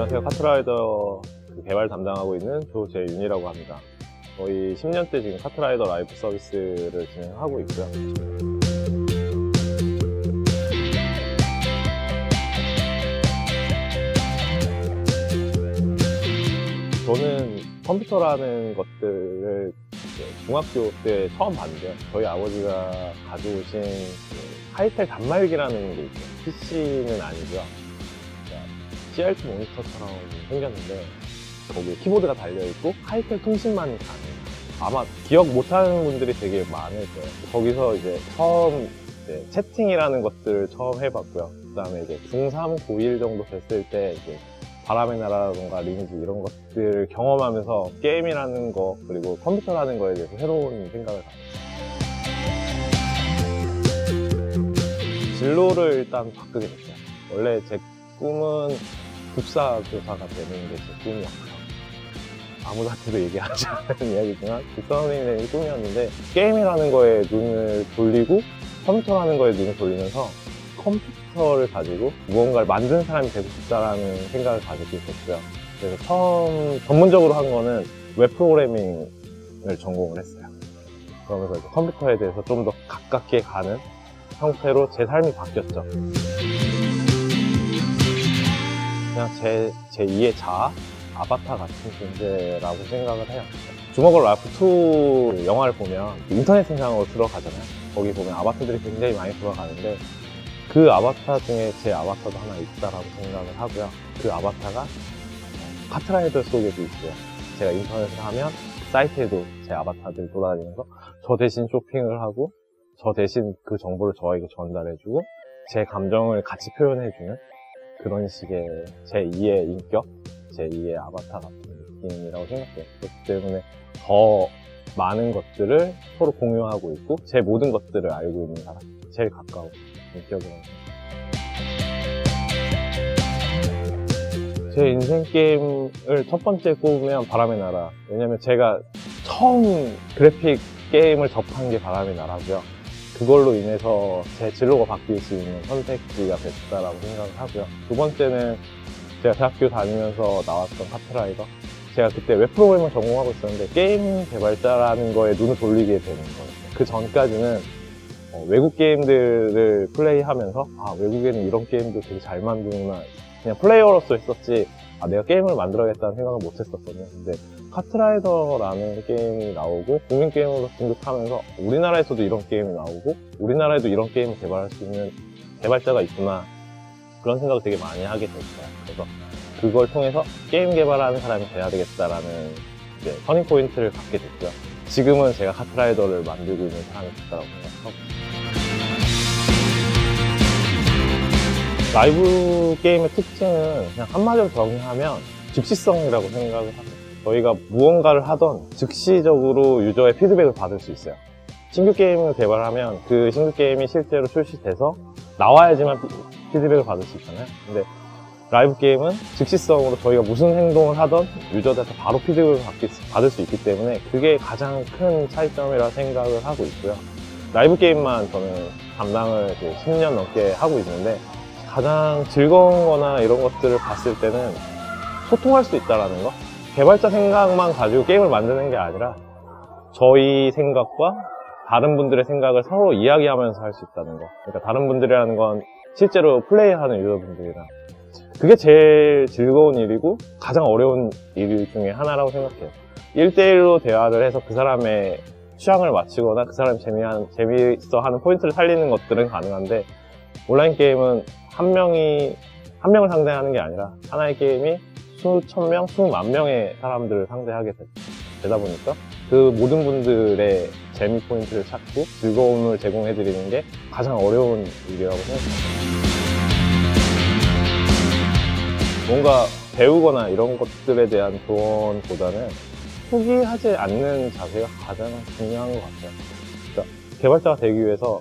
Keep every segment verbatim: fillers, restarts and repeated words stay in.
안녕하세요. 카트라이더 개발 담당하고 있는 조재윤이라고 합니다. 거의 십 년째 지금 카트라이더 라이프 서비스를 진행하고 있고요. 저는 컴퓨터라는 것들을 중학교 때 처음 봤는데요. 저희 아버지가 가지고 오신 하이텔 단말기라는 게 있어요. 피씨는 아니고요. 씨알티 모니터처럼 생겼는데 거기에 키보드가 달려있고 하이텔 통신만이 가능해요. 아마 기억 못하는 분들이 되게 많을 거예요. 거기서 이제 처음 이제 채팅이라는 것들을 처음 해봤고요. 그 다음에 이제 중삼, 고일 정도 됐을 때 이제 바람의 나라라던가 리니지 이런 것들을 경험하면서 게임이라는 거 그리고 컴퓨터라는 거에 대해서 새로운 생각을 갖습니다. 진로를 일단 바꾸게 됐어요. 원래 제 꿈은 국사 교사가 되는 게 제 꿈이었고요. 아무한테도 얘기하지 않는 이야기지만 국사 선생님의 꿈이었는데 게임이라는 거에 눈을 돌리고 컴퓨터라는 거에 눈을 돌리면서 컴퓨터를 가지고 무언가를 만드는 사람이 되고 싶다라는 생각을 가지고 있었고요. 그래서 처음 전문적으로 한 거는 웹 프로그래밍을 전공을 했어요. 그러면서 이제 컴퓨터에 대해서 좀 더 가깝게 가는 형태로 제 삶이 바뀌었죠. 그냥 제, 제이의 자아, 아바타 같은 존재라고 생각을 해요. 주먹으로 라이프 투 영화를 보면 인터넷 세상으로 들어가잖아요. 거기 보면 아바타들이 굉장히 많이 들어가는데 그 아바타 중에 제 아바타도 하나 있다라고 생각을 하고요. 그 아바타가 카트라이더 속에도 있고요. 제가 인터넷을 하면 사이트에도 제 아바타들이 돌아다니면서 저 대신 쇼핑을 하고 저 대신 그 정보를 저에게 전달해주고 제 감정을 같이 표현해주는 그런 식의 제이의 인격, 제이의 아바타 같은 느낌이라고 생각해요. 그렇기 때문에 더 많은 것들을 서로 공유하고 있고 제 모든 것들을 알고 있는 사람, 제일 가까운 인격이라고 생각해요. 제 인생 게임을 첫 번째 꼽으면 바람의 나라. 왜냐면 제가 처음 그래픽 게임을 접한 게 바람의 나라고요. 그걸로 인해서 제 진로가 바뀔 수 있는 선택지가 됐다라고 생각을 하고요. 두 번째는 제가 대학교 다니면서 나왔던 카트라이더. 제가 그때 웹 프로그래밍을 전공하고 있었는데 게임 개발자라는 거에 눈을 돌리게 되는 거예요. 그 전까지는 외국 게임들을 플레이하면서 아 외국에는 이런 게임도 되게 잘 만드는구나 그냥 플레이어로서 했었지 아 내가 게임을 만들어야겠다는 생각을 못 했었거든요. 근데 카트라이더라는 게임이 나오고 국민 게임으로 등극하면서 우리나라에서도 이런 게임이 나오고 우리나라에도 이런 게임을 개발할 수 있는 개발자가 있구나 그런 생각을 되게 많이 하게 됐어요. 그래서 그걸 통해서 게임 개발하는 사람이 돼야 되겠다라는 이제 터닝 포인트를 갖게 됐고요. 지금은 제가 카트라이더를 만들고 있는 사람이 됐다고 생각하고 라이브 게임의 특징은 그냥 한마디로 정의하면 즉시성이라고 생각을 합니다. 저희가 무언가를 하던 즉시적으로 유저의 피드백을 받을 수 있어요. 신규 게임을 개발하면 그 신규 게임이 실제로 출시돼서 나와야지만 피드백을 받을 수 있잖아요. 근데 라이브 게임은 즉시성으로 저희가 무슨 행동을 하던 유저들한테 바로 피드백을 받을 수 있기 때문에 그게 가장 큰 차이점이라 생각을 하고 있고요. 라이브 게임만 저는 담당을 이제 십 년 넘게 하고 있는데 가장 즐거운 거나 이런 것들을 봤을 때는 소통할 수 있다는 거? 개발자 생각만 가지고 게임을 만드는 게 아니라 저희 생각과 다른 분들의 생각을 서로 이야기하면서 할 수 있다는 거. 그러니까 다른 분들이라는 건 실제로 플레이하는 유저분들이랑 그게 제일 즐거운 일이고 가장 어려운 일 중에 하나라고 생각해요. 일 대 일로 대화를 해서 그 사람의 취향을 맞추거나 그 사람이 재미한, 재미있어하는 포인트를 살리는 것들은 가능한데 온라인 게임은 한 명이 한 명을 상대하는 게 아니라 하나의 게임이 수천 명, 수만 명의 사람들을 상대하게 되다 보니까 그 모든 분들의 재미 포인트를 찾고 즐거움을 제공해드리는 게 가장 어려운 일이라고 생각합니다. 뭔가 배우거나 이런 것들에 대한 조언보다는 포기하지 않는 자세가 가장 중요한 것 같아요. 그러니까 개발자가 되기 위해서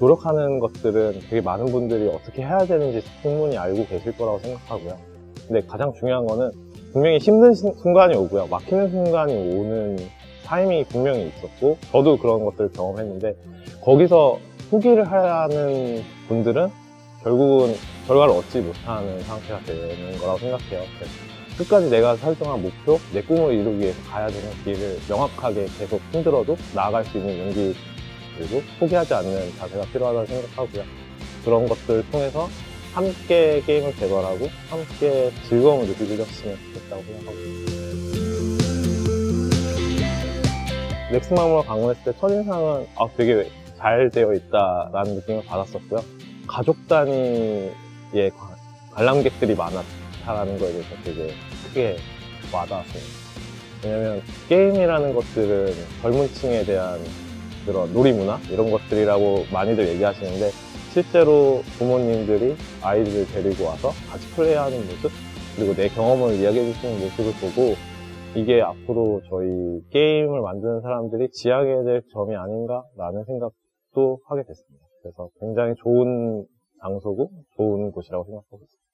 노력하는 것들은 되게 많은 분들이 어떻게 해야 되는지 충분히 알고 계실 거라고 생각하고요. 근데 가장 중요한 거는 분명히 힘든 순간이 오고요. 막히는 순간이 오는 타이밍이 분명히 있었고 저도 그런 것들을 경험했는데 거기서 포기를 하는 분들은 결국은 결과를 얻지 못하는 상태가 되는 거라고 생각해요. 그래서 끝까지 내가 설정한 목표, 내 꿈을 이루기 위해서 가야 되는 길을 명확하게 계속 힘들어도 나아갈 수 있는 용기, 그리고 포기하지 않는 자세가 필요하다고 생각하고요. 그런 것들을 통해서 함께 게임을 개발하고 함께 즐거움을 느끼셨으면 좋겠다고 생각합니다. 넥스마음으로 방문했을 때 첫인상은 아, 되게 잘 되어 있다라는 느낌을 받았었고요. 가족 단위의 관람객들이 많았다는 거에 대해서 되게 크게 와닿았습니다. 왜냐면 게임이라는 것들은 젊은 층에 대한 그런 놀이문화 이런 것들이라고 많이들 얘기하시는데 실제로 부모님들이 아이들을 데리고 와서 같이 플레이하는 모습 그리고 내 경험을 이야기해 주시는 모습을 보고 이게 앞으로 저희 게임을 만드는 사람들이 지향해야 될 점이 아닌가라는 생각도 하게 됐습니다. 그래서 굉장히 좋은 장소고 좋은 곳이라고 생각하고 있습니다.